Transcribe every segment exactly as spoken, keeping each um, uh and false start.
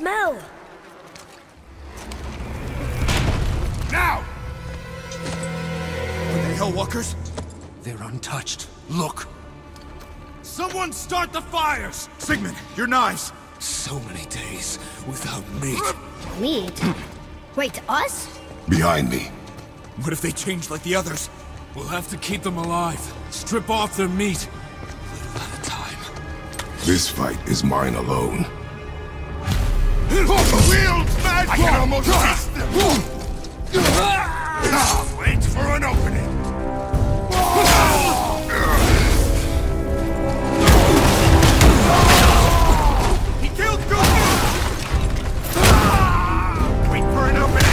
smell! Now! Are they Hellwalkers? They're untouched. Look! Someone start the fires! Sigmund, your knives! So many days without meat. Meat? Wait, us? Behind me. What if they change like the others? We'll have to keep them alive. Strip off their meat. A little at a time. This fight is mine alone. Wield mad I can almost taste them! Now, wait for an opening! He killed Goku! Wait for an opening!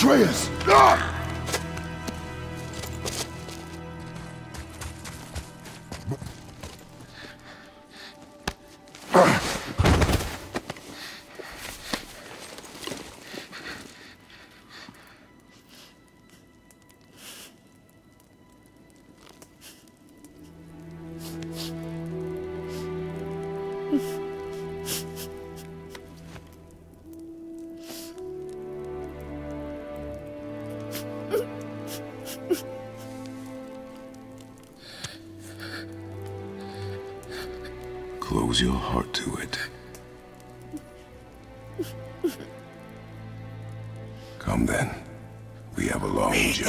Atreus! Ah! Close your heart to it. Come then. We have a long journey.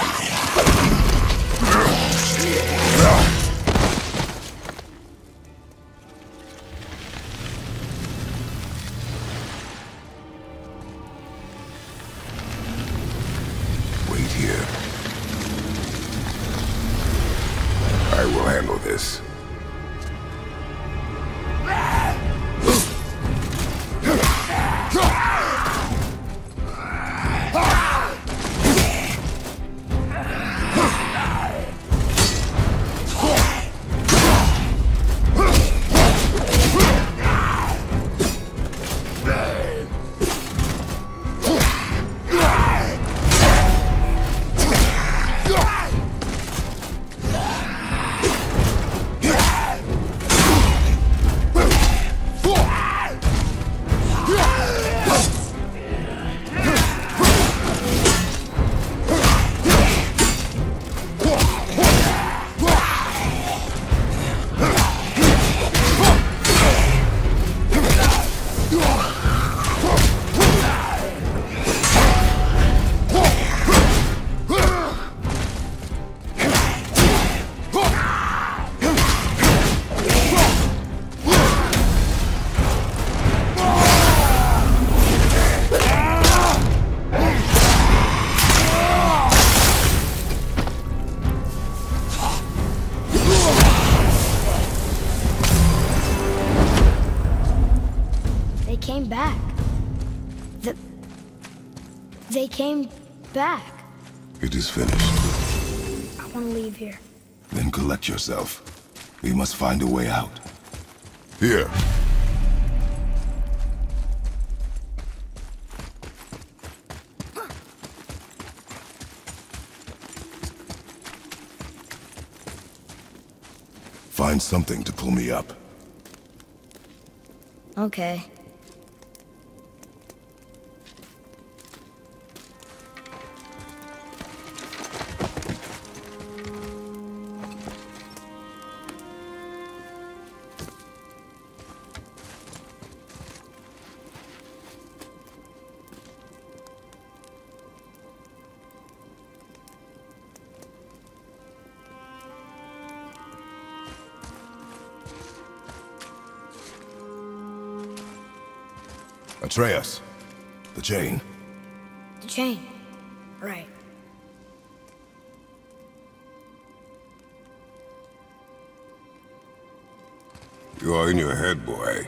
They came back. It is finished. I want to leave here. Then collect yourself. We must find a way out. Here. Find something to pull me up. Okay. Atreus. The chain. The chain. Right. You are in your head, boy.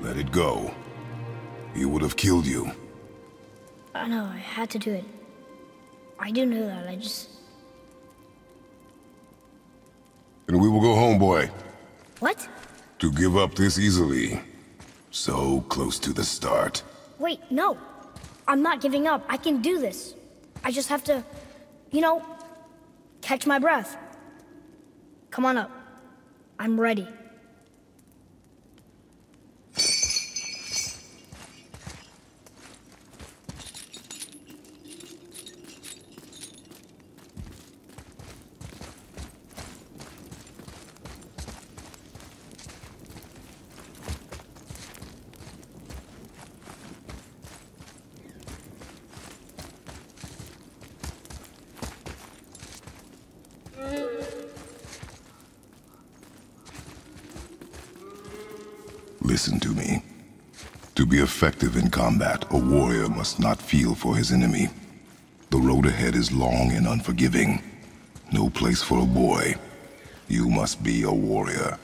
Let it go. He would have killed you. I know, I had to do it. I do know that, I just... And we will go home, boy. What? To give up this easily. So close to the start. Wait, no. I'm not giving up. I can do this. I just have to, you know, catch my breath. Come on up. I'm ready. Listen to me. To be effective in combat, a warrior must not feel for his enemy. The road ahead is long and unforgiving. No place for a boy. You must be a warrior.